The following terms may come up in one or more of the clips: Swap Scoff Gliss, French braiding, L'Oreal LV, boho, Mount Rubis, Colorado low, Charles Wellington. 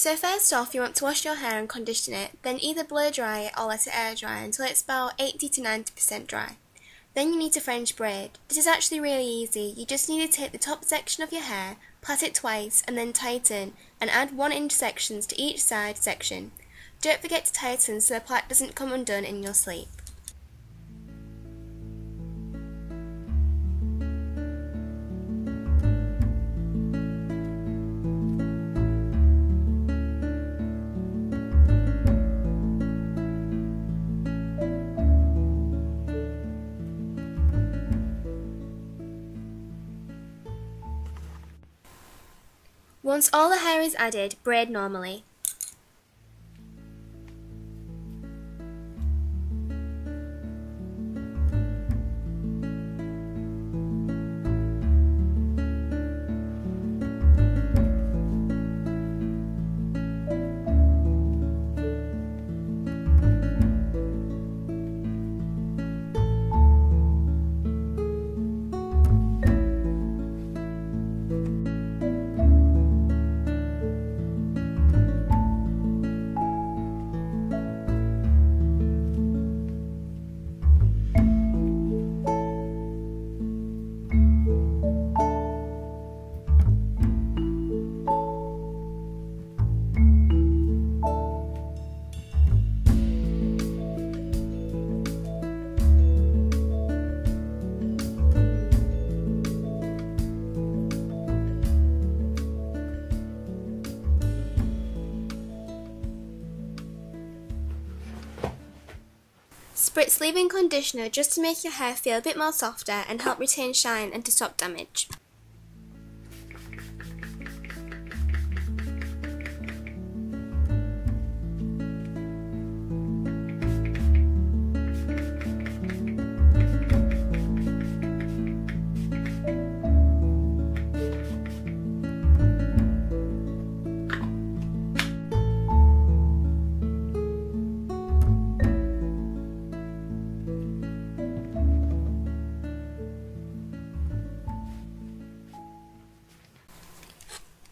So first off, you want to wash your hair and condition it, then either blow dry it or let it air dry until it's about 80 to 90% dry. Then you need to French braid. This is actually really easy. You just need to take the top section of your hair, plait it twice and then tighten, and add 1-inch sections to each side section. Don't forget to tighten so the plait doesn't come undone in your sleep. Once all the hair is added, braid normally. Spritz leave-in conditioner just to make your hair feel a bit more softer and help retain shine and to stop damage.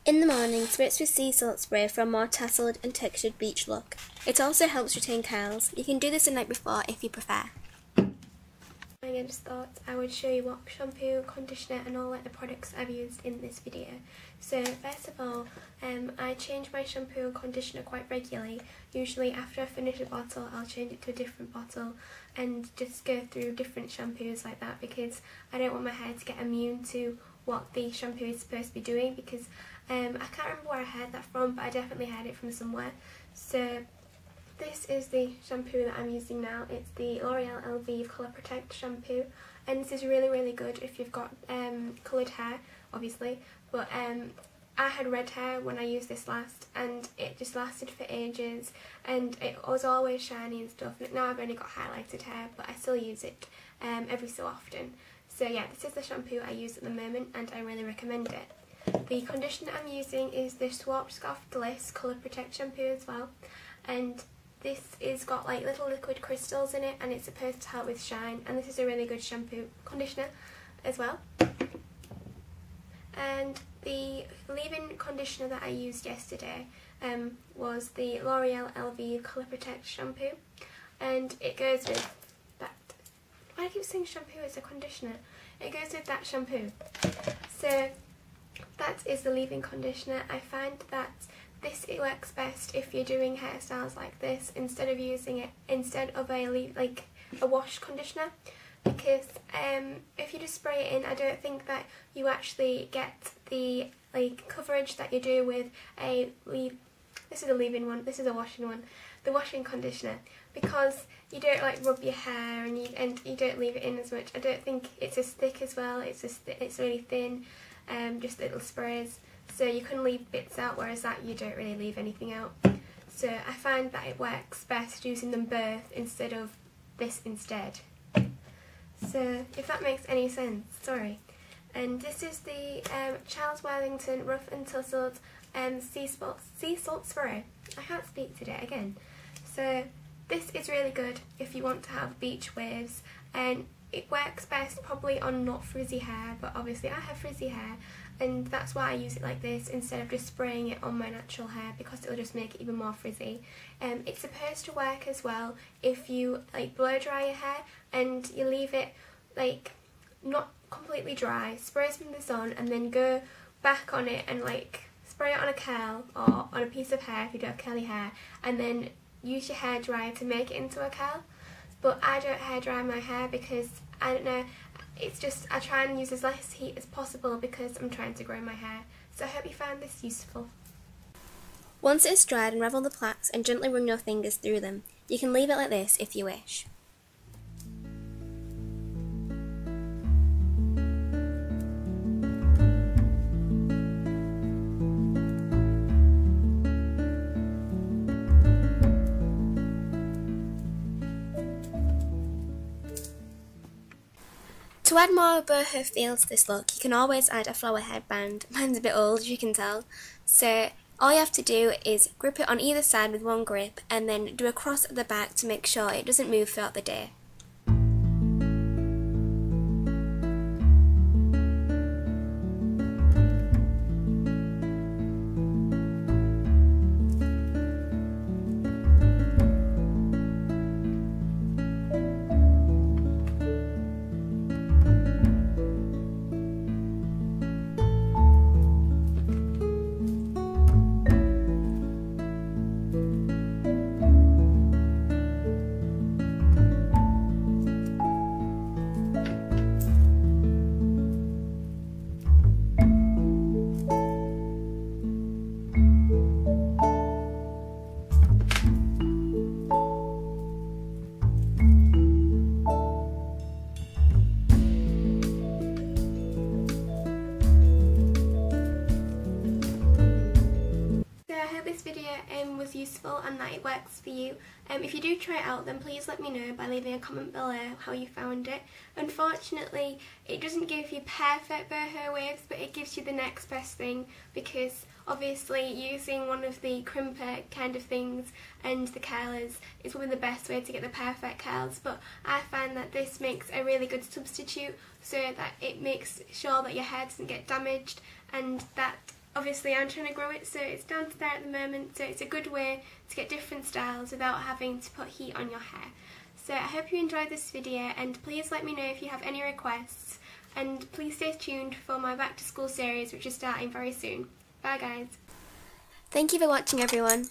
In the morning, spritz with sea salt spray for a more tasseled and textured beach look. It also helps retain curls. You can do this the night before if you prefer. I just thought I would show you what shampoo, conditioner and all the products I've used in this video. So first of all, I change my shampoo and conditioner quite regularly. Usually after I finish a bottle, I'll change it to a different bottle and just go through different shampoos like that, because I don't want my hair to get immune to what the shampoo is supposed to be doing, because I can't remember where I heard that from, but I definitely heard it from somewhere. So this is the shampoo that I'm using now. It's the L'Oreal LV Colour Protect shampoo, and this is really, really good if you've got coloured hair, obviously, but I had red hair when I used this last, and it just lasted for ages, and it was always shiny and stuff. Now I've only got highlighted hair, but I still use it every so often. So yeah, this is the shampoo I use at the moment and I really recommend it. The conditioner I'm using is the Swap Scoff Gliss Colour Protect shampoo as well. And this is got like little liquid crystals in it, and it's supposed to help with shine. And this is a really good shampoo conditioner as well. And the leave-in conditioner that I used yesterday was the L'Oreal LV Colour Protect shampoo. And it goes with... I keep saying shampoo, it's a conditioner. It goes with that shampoo. So that is the leave-in conditioner. I find that it works best if you're doing hairstyles like this instead of a wash conditioner, because if you just spray it in, I don't think that you actually get the coverage that you do with a This is a leave-in one. This is a washing one. The washing conditioner, because you don't rub your hair and you don't leave it in as much. I don't think it's as thick as well. It's just it's really thin, just little sprays. So you can leave bits out, whereas that you don't really leave anything out. So I find that it works best using them both instead of this instead. So if that makes any sense, sorry. And this is the Charles Wellington Rough and Tussled sea salt spray. I can't speak today again. So This is really good if you want to have beach waves, and it works best probably on not frizzy hair, but obviously I have frizzy hair, and that's why I use it like this instead of just spraying it on my natural hair, because it'll just make it even more frizzy. It's supposed to work as well if you like blow dry your hair and you leave it like not completely dry, spray some of this on and then go back on it and like spray it on a curl or on a piece of hair if you don't have curly hair, and then use your hairdryer to make it into a curl. But I don't hairdry my hair because, I don't know, it's just I try and use as less heat as possible because I'm trying to grow my hair. So I hope you found this useful. Once it's dried, unravel the plaits and gently run your fingers through them. You can leave it like this if you wish. To add more boho feel to this look, you can always add a flower headband. Mine's a bit old, as you can tell. So all you have to do is grip it on either side with one grip and then do a cross at the back to make sure it doesn't move throughout the day. Useful and that it works for you. If you do try it out, then please let me know by leaving a comment below how you found it. Unfortunately, it doesn't give you perfect boho waves, but it gives you the next best thing, because obviously using one of the crimper kind of things and the curlers is probably the best way to get the perfect curls, but I find that this makes a really good substitute so that it makes sure that your hair doesn't get damaged, and that obviously I'm trying to grow it, so it's down to there at the moment, so it's a good way to get different styles without having to put heat on your hair. So I hope you enjoyed this video, and please let me know if you have any requests, and please stay tuned for my back to school series, which is starting very soon. Bye guys. Thank you for watching everyone.